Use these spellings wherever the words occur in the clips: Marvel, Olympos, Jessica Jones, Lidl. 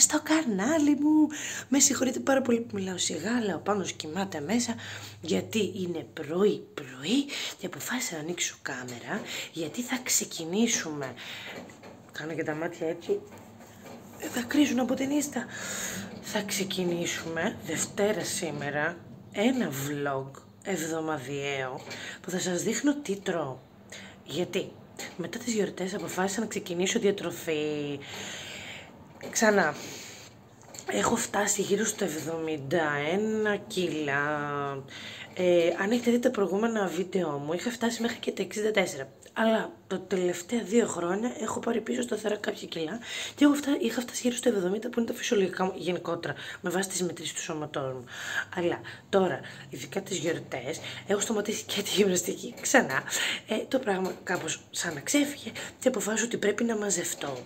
στο καρνάλι μου. Με συγχωρείτε πάρα πολύ που μιλάω σιγά, αλλά ο Πάνος κοιμάται μέσα, γιατί είναι πρωί και αποφάσισα να ανοίξω κάμερα, γιατί θα ξεκινήσουμε. Κάνω και τα μάτια έτσι. Θα κρίζουν από την ίστα. Θα ξεκινήσουμε Δευτέρα σήμερα ένα vlog εβδομαδιαίο που θα σας δείχνω τι τρώω. Γιατί μετά τις γιορτές αποφάσισα να ξεκινήσω διατροφή ξανά. Έχω φτάσει γύρω στο 71 κιλά. Αν έχετε δει τα προηγούμενα βίντεο μου, είχα φτάσει μέχρι και τα 64. Αλλά τα τελευταία 2 χρόνια έχω πάρει πίσω στο θερά κάποια κιλά και είχα φτάσει γύρω στο 70, που είναι τα φυσιολογικά μου γενικότερα, με βάση τις μετρήσεις του σώματός μου. Αλλά τώρα, ειδικά τις γιορτές, έχω σταματήσει και τη γυμναστική ξανά. Το πράγμα κάπως σαν να ξέφυγε και αποφάσισα ότι πρέπει να μαζευτώ.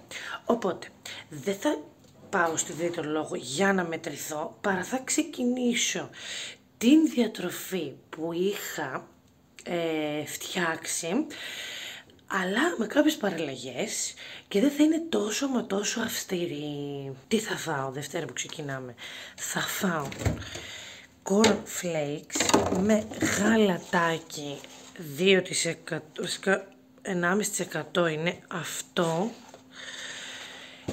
Οπότε, δεν θα πάω στη διαιτολόγο για να μετρηθώ, παρά θα ξεκινήσω την διατροφή που είχα φτιάξει, αλλά με κάποιες παραλλαγές, και δεν θα είναι τόσο μα τόσο αυστηρή. Τι θα φάω Δευτέρα που ξεκινάμε? Θα φάω corn flakes με γαλατάκι, 2%, 1,5% είναι αυτό.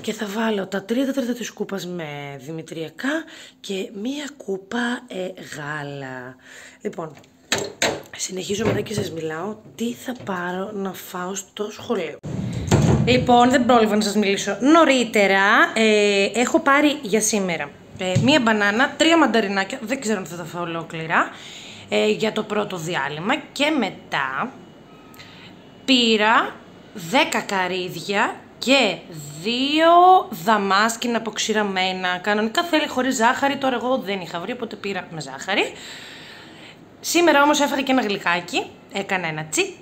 Και θα βάλω τα 3/4 της κούπας με δημητριακά και μία κούπα γάλα. Λοιπόν, συνεχίζω μετά και σας μιλάω τι θα πάρω να φάω στο σχολείο. Λοιπόν, δεν πρόλαβα να σας μιλήσω νωρίτερα. Έχω πάρει για σήμερα μία μπανάνα, 3 μανταρινάκια, δεν ξέρω αν θα τα φάω ολόκληρα, για το πρώτο διάλειμμα. Και μετά πήρα 10 καρύδια και 2 δαμάσκηνα αποξηραμένα. Κανονικά θέλει χωρίς ζάχαρη, τώρα εγώ δεν είχα βρει, οπότε πήρα με ζάχαρη. Σήμερα όμως έφαγα και ένα γλυκάκι, έκανα ένα τσιτ,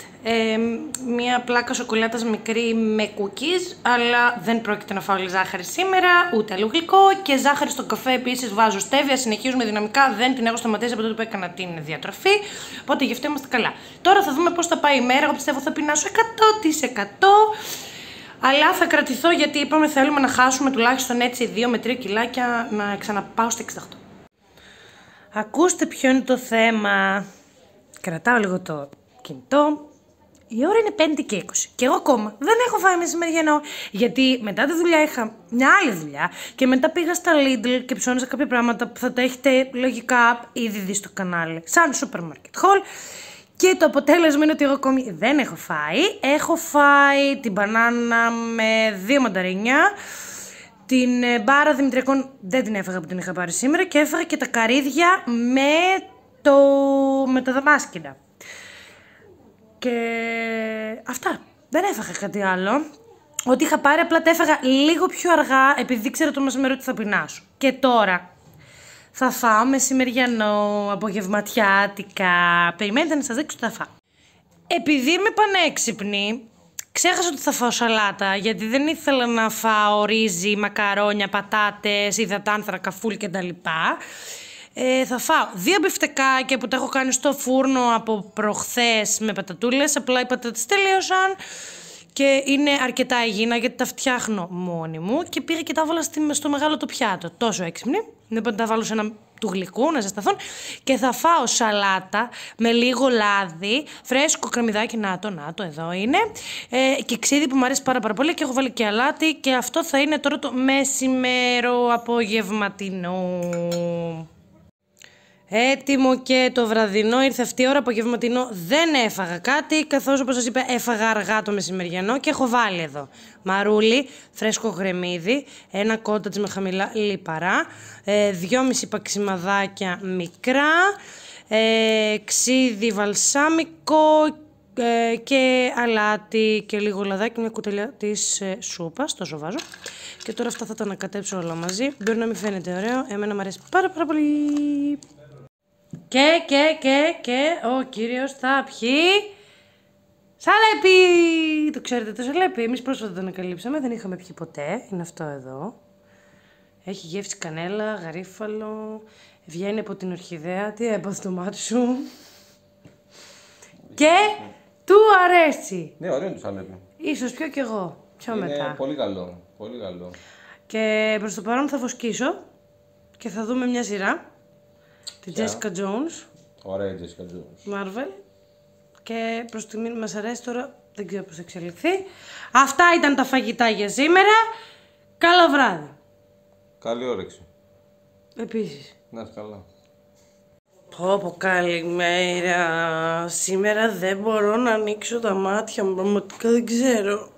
μια πλάκα σοκολάτας μικρή με cookies, αλλά δεν πρόκειται να φάω όλη ζάχαρη σήμερα, ούτε άλλο γλυκό, και ζάχαρη στον καφέ επίσης βάζω στέβια, συνεχίζουμε δυναμικά, δεν την έχω σταματήσει από τότε που έκανα την διατροφή, οπότε γι' αυτό είμαστε καλά. Τώρα θα δούμε πώς θα πάει η μέρα, εγώ πιστεύω θα πεινάσω 100%. Αλλά θα κρατηθώ, γιατί είπαμε θέλουμε να χάσουμε τουλάχιστον έτσι 2 με 3 κιλάκια, να ξαναπάω στα 68. Ακούστε ποιο είναι το θέμα. Κρατάω λίγο το κινητό. Η ώρα είναι 5 και 20. Και εγώ ακόμα δεν έχω φάει μεσημεριανό. Γιατί μετά τη δουλειά είχα μια άλλη δουλειά. Και μετά πήγα στα Lidl και ψώνισα κάποια πράγματα που θα τα έχετε λογικά ήδη δει στο κανάλι. Σαν supermarket haul. Και το αποτέλεσμα είναι ότι εγώ ακόμη δεν έχω φάει. Έχω φάει την μπανάνα με 2 μανταρίνια. Την μπάρα δημητριακών δεν την έφαγα που την είχα πάρει σήμερα. Και έφαγα και τα καρύδια με τα δαμάσκηνα. Και αυτά. Δεν έφαγα κάτι άλλο. Ό,τι είχα πάρει απλά τα έφαγα λίγο πιο αργά, επειδή ξέρω το μεσημέρι ότι θα πεινάσω. Και τώρα θα φάω μεσημεριανό, απογευματιάτικα. Περιμένετε να σας δείξω τι θα φάω. Επειδή είμαι πανέξυπνη, ξέχασα ότι θα φάω σαλάτα, γιατί δεν ήθελα να φάω ρύζι, μακαρόνια, πατάτες, υδατάνθρακα, φουλ κτλ. Θα φάω 2 μπιφτεκάκια που τα έχω κάνει στο φούρνο από προχθές με πατατούλες. Απλά οι πατάτες τελείωσαν και είναι αρκετά υγιεινά, γιατί τα φτιάχνω μόνη μου, και πήγα και τα βάλα στο μεγάλο το πιάτο. Τόσο έξυπνη. Δεν μπορώ να τα βάλω σε ένα του γλυκού να ζεσταθούν. Και θα φάω σαλάτα με λίγο λάδι, φρέσκο κρεμμυδάκι, να το εδώ είναι, και ξύδι που μου αρέσει πάρα πολύ, και έχω βάλει και αλάτι, και αυτό θα είναι τώρα το μεσημέρο απογευματινό. Έτοιμο και το βραδινό, ήρθε αυτή η ώρα, απογευματινό δεν έφαγα κάτι, καθώς όπως σας είπα έφαγα αργά το μεσημεριανό, και έχω βάλει εδώ μαρούλι, φρέσκο γρεμμύδι, ένα κότατς με χαμηλά λιπαρά, 2,5 παξιμαδάκια μικρά, ξύδι βαλσάμικο και αλάτι και λίγο λαδάκι, μια κουταλιά της σούπας, το βάζω. Και τώρα αυτά θα τα ανακατέψω όλα μαζί, μπορεί να μην φαίνεται ωραίο, εμένα μου αρέσει πάρα πολύ. Και ο κύριος θα πιει σαλέπι! Το ξέρετε το σαλέπι, εμείς πρόσφατα το ανακαλύψαμε, δεν είχαμε πιει ποτέ, είναι αυτό εδώ. Έχει γεύση κανέλα, γαρίφαλο, βγαίνει από την ορχιδέα, τι έπαθε το μάτι σου. Και του αρέσει! Ναι, ωραίο είναι το σαλέπι. Ίσως πιω κι εγώ, πιο μετά. Είναι πολύ καλό, πολύ καλό. Και προς το παρόν θα βοσκήσω και θα δούμε μια σειρά. Την Jessica Jones. Ωραία η Jessica Jones. Marvel. Και προς τη μήνυμα μας αρέσει τώρα, δεν ξέρω πώς θα εξελιχθεί. Αυτά ήταν τα φαγητά για σήμερα. Καλό βράδυ. Καλή όρεξη. Επίσης. Να είσαι καλά. Πω, καλημέρα. Σήμερα δεν μπορώ να ανοίξω τα μάτια μου, πραγματικά δεν ξέρω.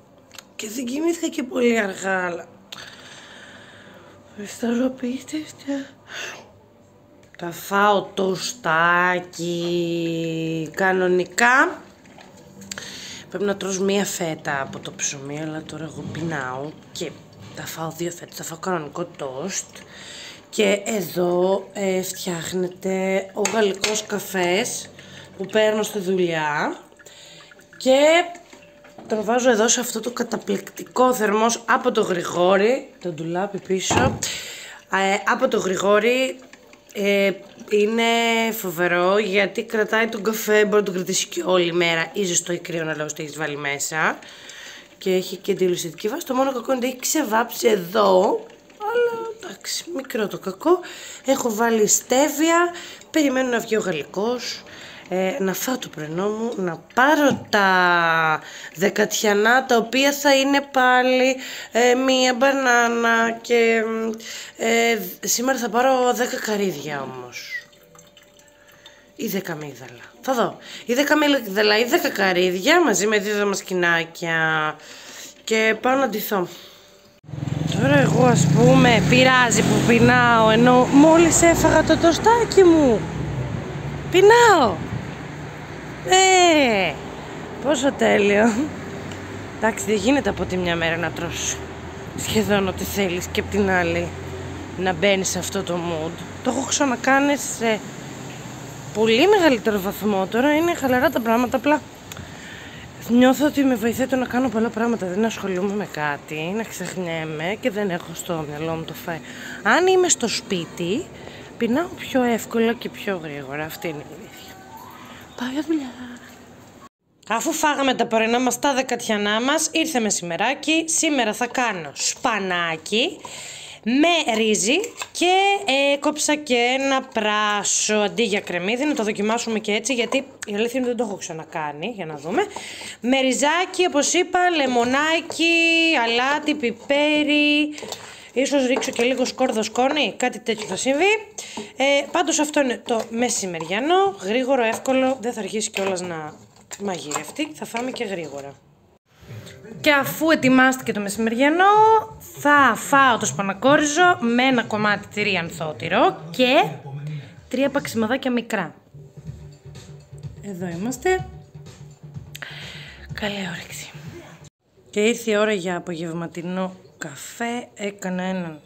Και δεν κοιμήθηκα και πολύ αργά, αλλά... Αισθανοποιητεύτε. Θα φάω τοστάκι. Κανονικά πρέπει να τρως μία φέτα από το ψωμί, αλλά τώρα εγώ πεινάω και θα φάω δύο φέτες. Θα φάω κανονικό τοστ. Και εδώ φτιάχνεται ο γαλλικός καφές που παίρνω στη δουλειά και τον βάζω εδώ σε αυτό το καταπληκτικό θερμός από το Γρηγόρη, τον ντουλάπι πίσω, από το Γρηγόρη. Είναι φοβερό γιατί κρατάει τον καφέ, μπορεί να τον κρατήσει και όλη μέρα ή ζεστό ή κρύο να λέω ότι έχεις βάλει μέσα και έχει και αντιλουσιατική βάση. Το μόνο κακό είναι ότι έχει ξεβάψει εδώ. Εντάξει, μικρό το κακό. Έχω βάλει στέβια. Περιμένω να βγει ο γαλλικός. Να φάω το πρωινό μου. Να πάρω τα δεκατιανά, τα οποία θα είναι πάλι μία μπανάνα. Και σήμερα θα πάρω 10 καρύδια όμως. Ή 10 αμύγδαλα. Θα δω. Ή 10 αμύγδαλα ή 10 καρύδια μαζί με 2 δαμασκηνάκια. Και πάω να ντυθώ. Τώρα εγώ ας πούμε πειράζει που πεινάω, ενώ μόλις έφαγα το τοστάκι μου. Πεινάω. Πόσο τέλειο. Εντάξει, δεν γίνεται από τη μια μέρα να τρως σχεδόν ό,τι θέλεις και από την άλλη να μπαίνεις σε αυτό το mood. Το έχω ξανακάνει σε πολύ μεγαλύτερο βαθμό. Τώρα είναι χαλαρά τα πράγματα, απλά νιώθω ότι με βοηθάει το να κάνω πολλά πράγματα. Δεν ασχολούμαι με κάτι, να ξεχνιέμαι και δεν έχω στο μυαλό μου το φάει. Αν είμαι στο σπίτι, πεινάω πιο εύκολα και πιο γρήγορα. Αυτή είναι η αλήθεια. Πάω για δουλειά. Αφού φάγαμε τα πρωινά μας, τα δεκατιανά μας, ήρθε μεσημεράκι. Σήμερα θα κάνω σπανάκι με ρύζι και έκοψα και ένα πράσο αντί για κρεμμύδι. Να το δοκιμάσουμε και έτσι, γιατί η αλήθεια είναι ότι δεν το έχω ξανακάνει, για να δούμε. Με ριζάκι, όπως είπα, λεμονάκι, αλάτι, πιπέρι, ίσως ρίξω και λίγο σκόρδο σκόνη, κάτι τέτοιο θα συμβεί. Πάντως αυτό είναι το μεσημεριανό, γρήγορο, εύκολο, δεν θα αρχίσει κιόλας να μαγειρευτεί, θα φάμε και γρήγορα. Και αφού ετοιμάστηκε το μεσημεριανό, θα φάω το σπανακόριζο με ένα κομμάτι τυρί ανθότυρο και 3 παξιμαδάκια μικρά. Εδώ είμαστε. Καλή όρεξη. Και ήρθε η ώρα για απογευματινό καφέ. Έκανα έναν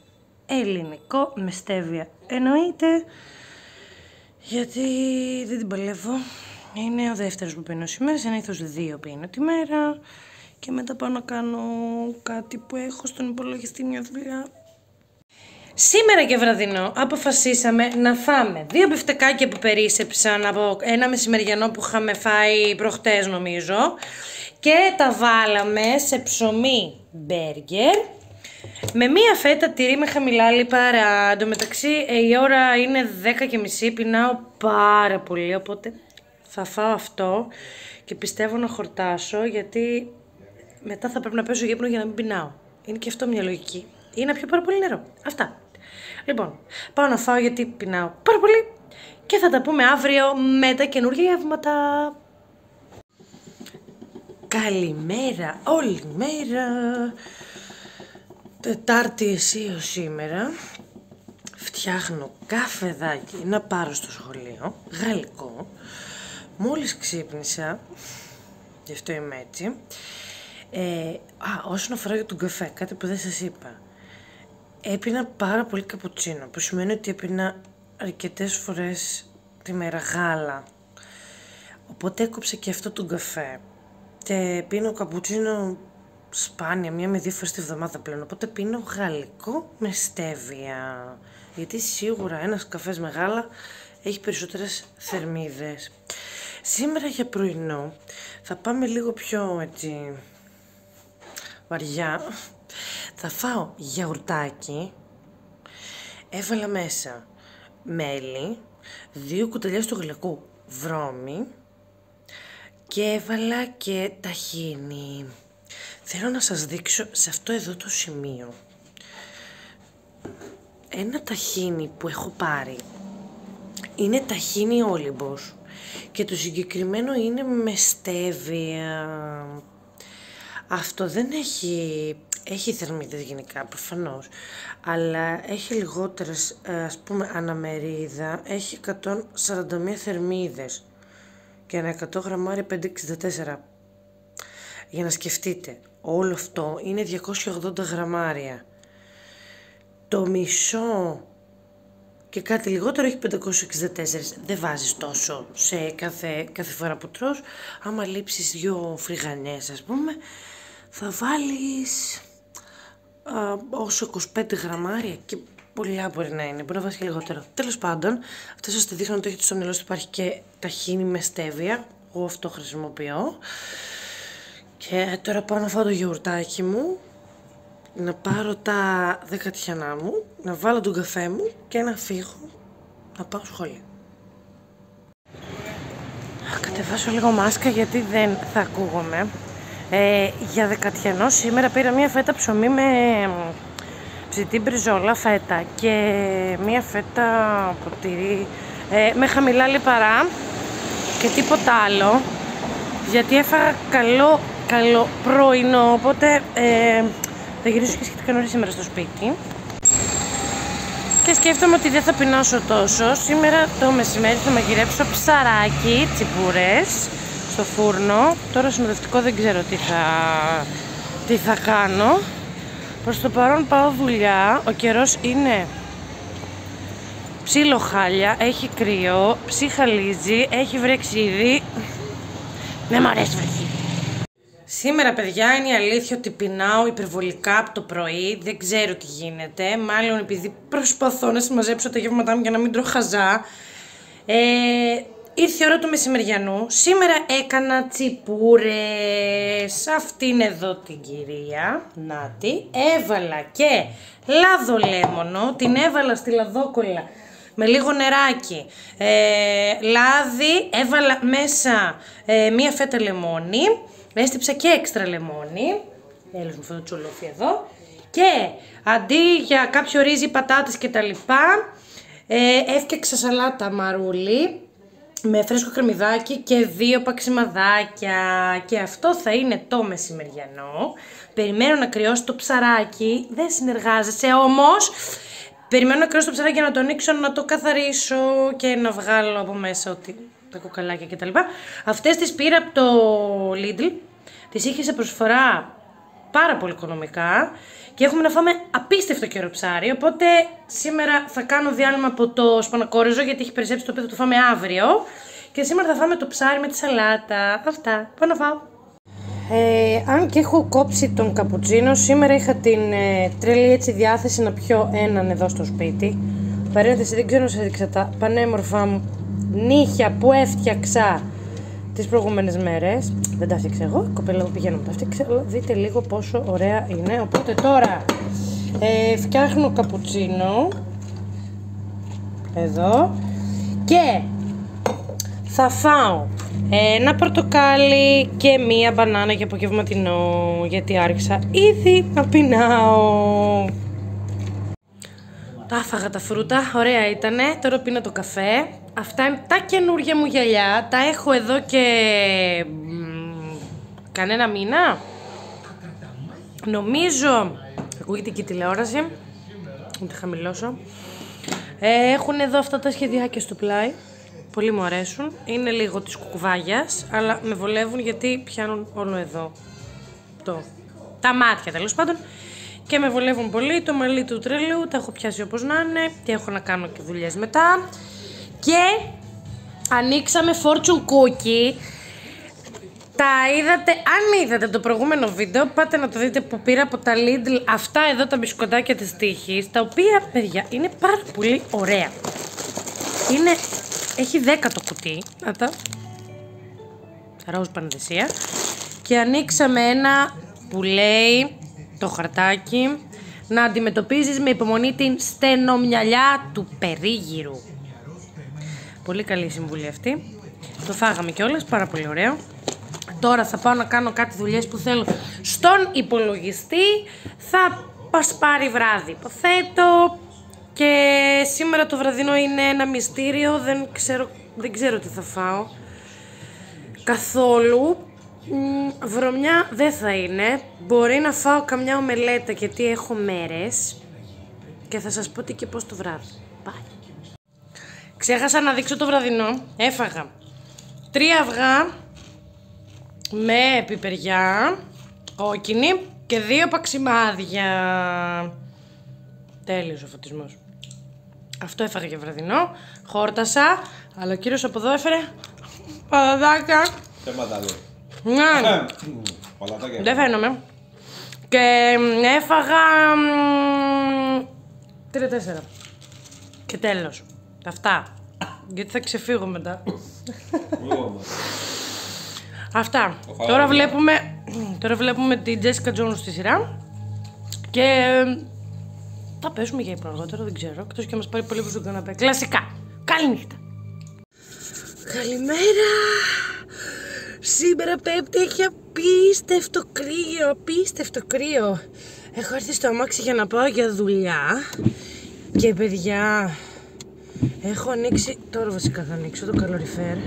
ελληνικό με στέβια, εννοείται, γιατί δεν την παλεύω. Είναι ο δεύτερος που πίνω σήμερα, συνήθως 2 πίνω τη μέρα. Και μετά πάω να κάνω κάτι που έχω στον υπολογιστή, μια δουλειά. Σήμερα και βραδινό αποφασίσαμε να φάμε 2 μπιφτεκάκια που περίσσεψαν από ένα μεσημεριανό που είχαμε φάει προχτές νομίζω. Και τα βάλαμε σε ψωμί μπέργκερ με μία φέτα τυρί με χαμηλά λιπαρά. Εν τω μεταξύ η ώρα είναι 10:30, πεινάω πάρα πολύ, οπότε θα φάω αυτό και πιστεύω να χορτάσω, γιατί μετά θα πρέπει να πέσω γύπνο για να μην πεινάω. Είναι και αυτό μια λογική. Ή να πιω πάρα πολύ νερό. Αυτά. Λοιπόν, πάω να φάω γιατί πεινάω πάρα πολύ και θα τα πούμε αύριο με τα καινούργια γεύματα. Καλημέρα, όλη μέρα. Τετάρτη αισίω σήμερα. Φτιάχνω καφεδάκι να πάρω στο σχολείο. Γαλλικό. Μόλις ξύπνησα. Γι' αυτό είμαι έτσι. Όσον αφορά για τον καφέ, κάτι που δεν σας είπα. Έπινα πάρα πολύ καπουτσίνο, που σημαίνει ότι έπινα αρκετές φορές τη μέρα γάλα. Οπότε έκοψα και αυτό τον καφέ. Και πίνω καπουτσίνο σπάνια, 1 με 2 φορές τη βδομάδα πλέον. Οπότε πίνω γαλλικό με στέβια. Γιατί σίγουρα ένας καφές με γάλα έχει περισσότερες θερμίδες. Σήμερα για πρωινό θα πάμε λίγο πιο έτσι... βαριά. Θα φάω γιαουρτάκι. Έβαλα μέσα μέλι, 2 κουταλιές του γλυκού βρώμη και έβαλα και ταχίνι. Θέλω να σας δείξω σε αυτό εδώ το σημείο ένα ταχίνι που έχω πάρει. Είναι ταχίνι Olympos και το συγκεκριμένο είναι με στέβια. Αυτό δεν έχει... έχει θερμίδες γενικά προφανώς, αλλά έχει λιγότερες, ας πούμε, αναμερίδα. Έχει 141 θερμίδες και ένα 100 γραμμάρι 5,64. Για να σκεφτείτε, όλο αυτό είναι 280 γραμμάρια. Το μισό και κάτι λιγότερο έχει 564. Δεν βάζεις τόσο σε κάθε φορά που τρως. Άμα λείψεις 2 φρυγανιές, ας πούμε, θα βάλεις όσο 25 γραμμάρια και πολλά μπορεί να είναι. Μπορεί να βάζει και λιγότερο. Τέλος πάντων, αυτό σας τη δείχνω, το έχετε στο μυαλό σας, υπάρχει και ταχίνι με στέβια. Εγώ αυτό χρησιμοποιώ. Και τώρα πάω να φάω το γιαουρτάκι μου, να πάρω τα δεκατιανά μου, να βάλω τον καφέ μου και να φύγω να πάω σχολείο. Κατεβάσω λίγο μάσκα γιατί δεν θα ακούγομαι. Για δεκατιανό σήμερα πήρα μία φέτα ψωμί με ψητή μπριζόλα φέτα και μία φέτα ποτήρι με χαμηλά λιπαρά και τίποτα άλλο, γιατί έφαγα καλό πρωινό, οπότε θα γυρίσω και σχετικά νωρίς σήμερα στο σπίτι και σκέφτομαι ότι δεν θα πεινάσω τόσο. Σήμερα το μεσημέρι θα μαγειρέψω ψαράκι, τσιπούρες στο φούρνο. Τώρα συνοδευτικό δεν ξέρω τι θα κάνω. Προς το παρόν πάω δουλειά. Ο καιρός είναι ψιλοχάλια, έχει κρύο, ψυχαλίζει, έχει βρέξει ήδη. Δεν μου αρέσει βρεχή. Σήμερα, παιδιά, είναι η αλήθεια ότι πεινάω υπερβολικά από το πρωί. Δεν ξέρω τι γίνεται. Μάλλον επειδή προσπαθώ να συμμαζέψω τα γεύματά μου για να μην τρώω χαζά. Ήρθε η ώρα του μεσημεριανού. Σήμερα έκανα τσιπούρες. Αυτήν εδώ την κυρία, να τη. Έβαλα και λαδολέμονο. Την έβαλα στη λαδόκολλα με λίγο νεράκι, λάδι, έβαλα μέσα μία φέτα λεμόνι, έστυψα και έξτρα λεμόνι, έλος μου αυτό το τσουλόφι εδώ, και αντί για κάποιο ρύζι, πατάτες και τα λοιπά, έφτιαξα σαλάτα μαρούλι με φρέσκο κρεμμυδάκι και 2 παξιμαδάκια και αυτό θα είναι το μεσημεριανό. Περιμένω να κρυώσει το ψαράκι, δεν συνεργάζεσαι όμως. Περιμένω να κρυώσω το ψαράκι για να το ανοίξω, να το καθαρίσω και να βγάλω από μέσα ότι τα κοκαλάκια κτλ. Αυτές τις πήρα από το Lidl. Τις είχε σε προσφορά πάρα πολύ οικονομικά και έχουμε να φάμε απίστευτο καιρό ψάρι. Οπότε σήμερα θα κάνω διάλειμμα από το σπανακόριζο γιατί έχει περισσέψει, το οποίο θα το φάμε αύριο. Και σήμερα θα φάμε το ψάρι με τη σαλάτα. Αυτά. Πάω να φάω. Αν και έχω κόψει τον καπουτσίνο, σήμερα είχα την τρελή έτσι διάθεση να πιω έναν εδώ στο σπίτι. Παρένθεση, δεν ξέρω να σας έδειξα τα πανέμορφα μου νύχια που έφτιαξα τις προηγούμενες μέρες. Δεν τα έφτιαξα εγώ, η κοπέλα μου πηγαίνω, τα έφτιαξα, αλλά δείτε λίγο πόσο ωραία είναι. Οπότε τώρα φτιάχνω καπουτσίνο εδώ και θα φάω ένα πορτοκάλι και μία μπανάνα για απογευματινό, γιατί άρχισα ήδη να πεινάω. Τα φάγα τα φρούτα, ωραία ήτανε, τώρα πίνω το καφέ. Αυτά είναι τα καινούργια μου γυαλιά, τα έχω εδώ και κανένα μήνα. Νομίζω, ακούγεται και η τηλεόραση, να τα χαμηλώσω. Έχουν εδώ αυτά τα σχεδιάκια στο πλάι. Πολύ μου αρέσουν. Είναι λίγο της κουκουβάγιας, αλλά με βολεύουν γιατί πιάνουν όλο εδώ. Τα μάτια τέλος πάντων. Και με βολεύουν πολύ. Το μαλλί του τρελού τα έχω πιάσει όπως να είναι. Και έχω να κάνω και δουλειές μετά. Και ανοίξαμε fortune cookie. Τα είδατε, αν είδατε το προηγούμενο βίντεο, πάτε να το δείτε, που πήρα από τα Lidl αυτά εδώ τα μπισκοτάκια της τύχης. Τα οποία, παιδιά, είναι πάρα πολύ ωραία. Είναι... έχει 10 το κουτί, να τα, ροζ πανδεσία, και ανοίξαμε ένα που λέει το χαρτάκι να αντιμετωπίζεις με υπομονή την στενομυαλιά του περίγυρου. Πολύ καλή συμβουλή αυτή. Το φάγαμε κιόλας, πάρα πολύ ωραίο. Τώρα θα πάω να κάνω κάτι δουλειές που θέλω στον υπολογιστή. Θα πασπάρει βράδυ, υποθέτω. Και σήμερα το βραδινό είναι ένα μυστήριο. Δεν ξέρω τι θα φάω καθόλου. Βρωμιά δεν θα είναι. Μπορεί να φάω καμιά ομελέτα, γιατί έχω μέρες. Και θα σας πω τι και πώς το βράδυ. Bye. Ξέχασα να δείξω το βραδινό. Έφαγα 3 αυγά με πιπεριά κόκκινη και 2 παξιμάδια. Τέλειος ο φωτισμός. Αυτό έφαγα για βραδινό. Χόρτασα. Αλλά ο κύριος από εδώ έφερε παδαδάκια. Ναι. Δεν φαίνομαι. Και έφαγα 3-4. Και τέλος. Αυτά. Γιατί θα ξεφύγω μετά. Αυτά. Τώρα βλέπουμε την Jessica Jones στη σειρά. Και θα πέσουμε για ύπνο αργότερα, δεν ξέρω. Εκτός και μας πάρει πολύ που στον καναπέ. Κλασικά. Καληνύχτα. Καλημέρα. Σήμερα Πέμπτη έχει απίστευτο κρύο. Απίστευτο κρύο. Έχω έρθει στο αμάξι για να πάω για δουλειά. Και παιδιά, έχω ανοίξει, τώρα βασικά θα ανοίξω το καλοριφέρ,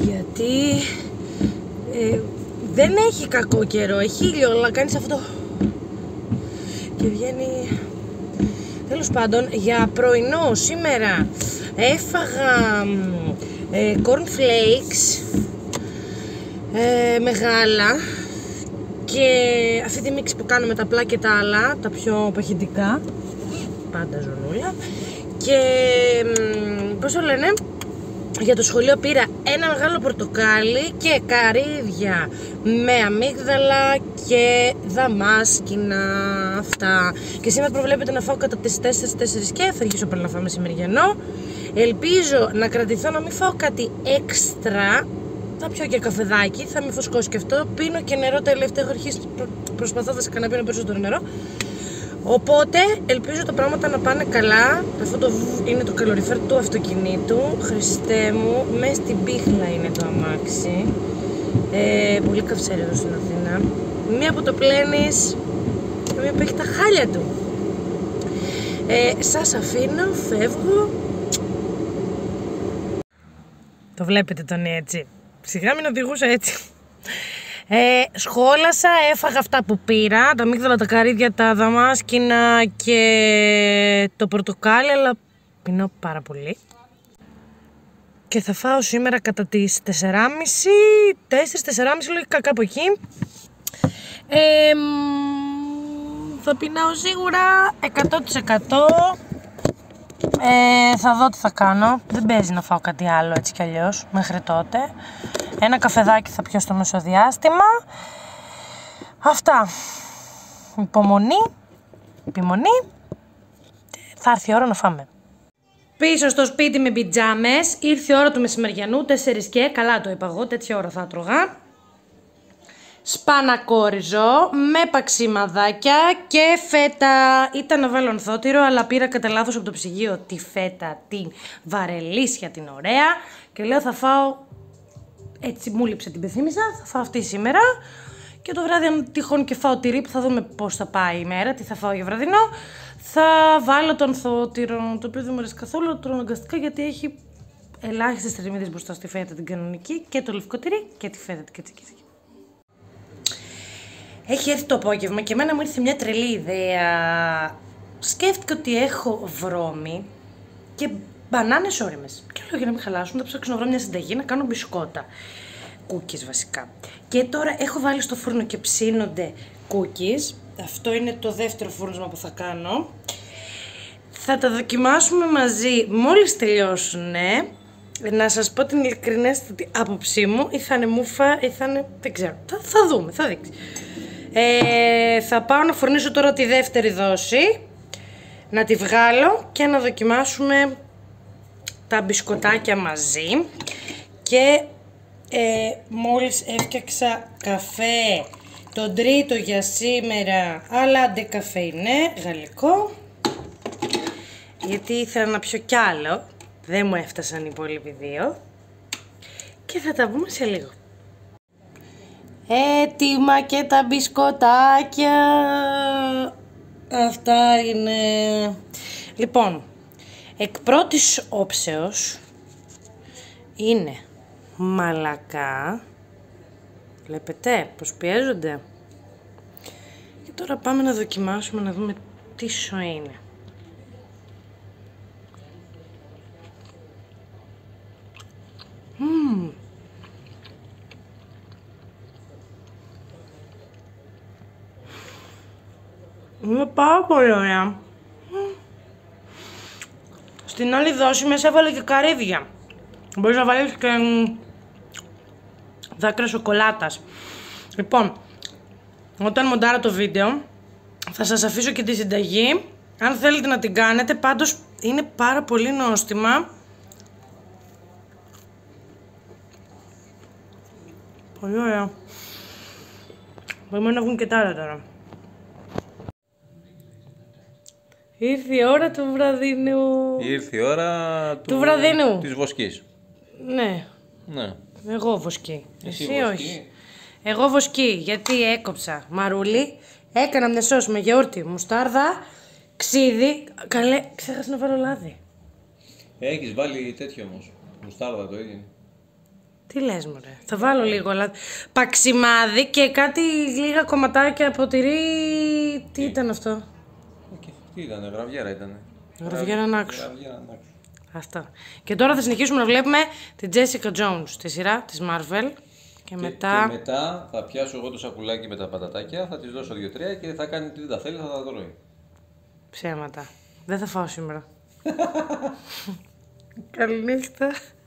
γιατί δεν έχει κακό καιρό, έχει ήλιο, αλλά κάνεις αυτό και βγαίνει. Τέλος πάντων, για πρωινό σήμερα έφαγα corn flakes με γάλα και αυτή τη μίξη που κάνω με τα απλά και τα άλλα, τα πιο παχυντικά. Πάντα ζωνούλα. Και πώς το λένε, για το σχολείο πήρα ένα μεγάλο πορτοκάλι και καρύδια με αμύγδαλα και δαμάσκηνα. Αυτά. Και σήμερα προβλέπεται να φάω κατά τις 4-4 και θα αρχίσω πάλι να φάω μεσημεριανό. Ελπίζω να κρατηθώ να μην φάω κάτι έξτρα. Θα πιω και καφεδάκι, θα με φουσκώσει και αυτό. Πίνω και νερό τελευταία, έχω αρχίσει προσπαθώντας να πίνω περισσότερο νερό. Οπότε ελπίζω τα πράγματα να πάνε καλά. Αυτό είναι το καλοριφέρ του αυτοκινήτου. Χριστέ μου, μέσα στην πίχλα είναι το αμάξι. Πολύ καυσέρι εδώ στην Αθήνα. Μία που το πλένεις και μία που έχει τα χάλια του. Σας αφήνω, φεύγω. Το βλέπετε τον έτσι. Σιγά μην οδηγούσα έτσι. Σχόλασα, έφαγα αυτά που πήρα, τα αμύγδαλα, τα καρύδια, τα δαμάσκηνα και το πορτοκάλι, αλλά πεινώ πάρα πολύ. Και θα φάω σήμερα κατά τις 4.30, 4-4.30 λογικά κάπου εκεί. Θα πεινάω σίγουρα 100%. Θα δω τι θα κάνω. Δεν παίζει να φάω κάτι άλλο έτσι κι αλλιώς μέχρι τότε. Ένα καφεδάκι θα πιω στο μεσοδιάστημα. Αυτά. Υπομονή. Θα έρθει η ώρα να φάμε. Πίσω στο σπίτι με πιτζάμες. Ήρθε η ώρα του μεσημεριανού, 4 και. Καλά το είπα εγώ, τέτοια ώρα θα τρώγα. Σπανακόριζο με παξιμαδάκια και φέτα. Ήταν να βάλω ανθότυρο, αλλά πήρα κατά λάθος από το ψυγείο τη φέτα, την βαρελίσια, την ωραία. Και λέω θα φάω, έτσι μου λείψε την πεθύμησα, θα φάω αυτή σήμερα. Και το βράδυ αν τυχόν και φάω τυρί, που θα δούμε πώς θα πάει η μέρα, τι θα φάω για βραδινό, θα βάλω το ανθότυρο, το οποίο δεν μου αρέσει καθόλου, το αναγκαστικά, γιατί έχει ελάχιστες θερμίδες μπροστά στη φέτα την κανονική και το λευκό τυρί και τη φέτα την κατσικίτικη. Έχει έρθει το απόγευμα και εμένα μου ήρθε μια τρελή ιδέα. Σκέφτηκα ότι έχω βρώμη και μπανάνες ώριμες. Και λέω για να μην χαλάσουν, θα ψάξω να βρω μια συνταγή να κάνω μπισκότα. Κούκις βασικά. Και τώρα έχω βάλει στο φούρνο και ψήνονται κούκις. Αυτό είναι το δεύτερο φούρνισμα που θα κάνω. Θα τα δοκιμάσουμε μαζί μόλις τελειώσουν. Να σας πω την ειλικρινέστατη άποψή μου. Ή θα είναι μούφα, ή θα είναι... δεν ξέρω. Θα δούμε, θα δείξει. Θα πάω να φορνίσω τώρα τη δεύτερη δόση, να τη βγάλω και να δοκιμάσουμε τα μπισκοτάκια μαζί. Και μόλις έφτιαξα καφέ Το τρίτο για σήμερα, αλλά αντεκαφεϊνέ, γαλλικό. Γιατί ήθελα να πιω κι άλλο. Δεν μου έφτασαν οι υπόλοιποι δύο. Και θα τα πούμε σε λίγο. Έτοιμα και τα μπισκοτάκια. Αυτά είναι. Λοιπόν, εκ πρώτης όψεως είναι μαλακά. Βλέπετε πως πιέζονται. Και τώρα πάμε να δοκιμάσουμε να δούμε τι σοή είναι. Είναι πάρα πολύ ωραία. Στην άλλη δόση μέσα έβαλε και καρύδια. Μπορείς να βάλεις και δάκρυα σοκολάτας. Λοιπόν, όταν μοντάρω το βίντεο θα σας αφήσω και τη συνταγή, αν θέλετε να την κάνετε. Πάντως είναι πάρα πολύ νόστιμα. Πολύ ωραία. Μπορούμε να βγουν και τα άλλα τώρα. Ήρθε η ώρα του βραδινού. Ήρθε η ώρα του βραδινού. Της βοσκής. Ναι. Ναι. Εγώ βοσκή. Εσύ βοσκή. Όχι. Εγώ βοσκή, γιατί έκοψα μαρούλι, έκανα μια σως με γιαούρτι, μουστάρδα, ξύδι. Καλέ, ξέχασα να βάλω λάδι. Έχεις βάλει τέτοιο όμως. Μουστάρδα το ίδιο. Τι λες μωρέ, θα βάλω λίγο λάδι. Παξιμάδι και κάτι λίγα κομματάκια ποτηρί. Τι ήταν αυτό. Τι ήτανε, γραβιέρα ήτανε. Γραβιέρα ανάξου. Αυτό. Και τώρα θα συνεχίσουμε να βλέπουμε την Jessica Jones, τη σειρά της Marvel. Και μετά θα πιάσω εγώ το σακουλάκι με τα πατατάκια, θα της δώσω 2-3 και θα κάνει τι τα θέλει, θα τα τρώει. Ψέματα. Δεν θα φάω σήμερα. Καληνύχτα.